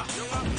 You're not playing.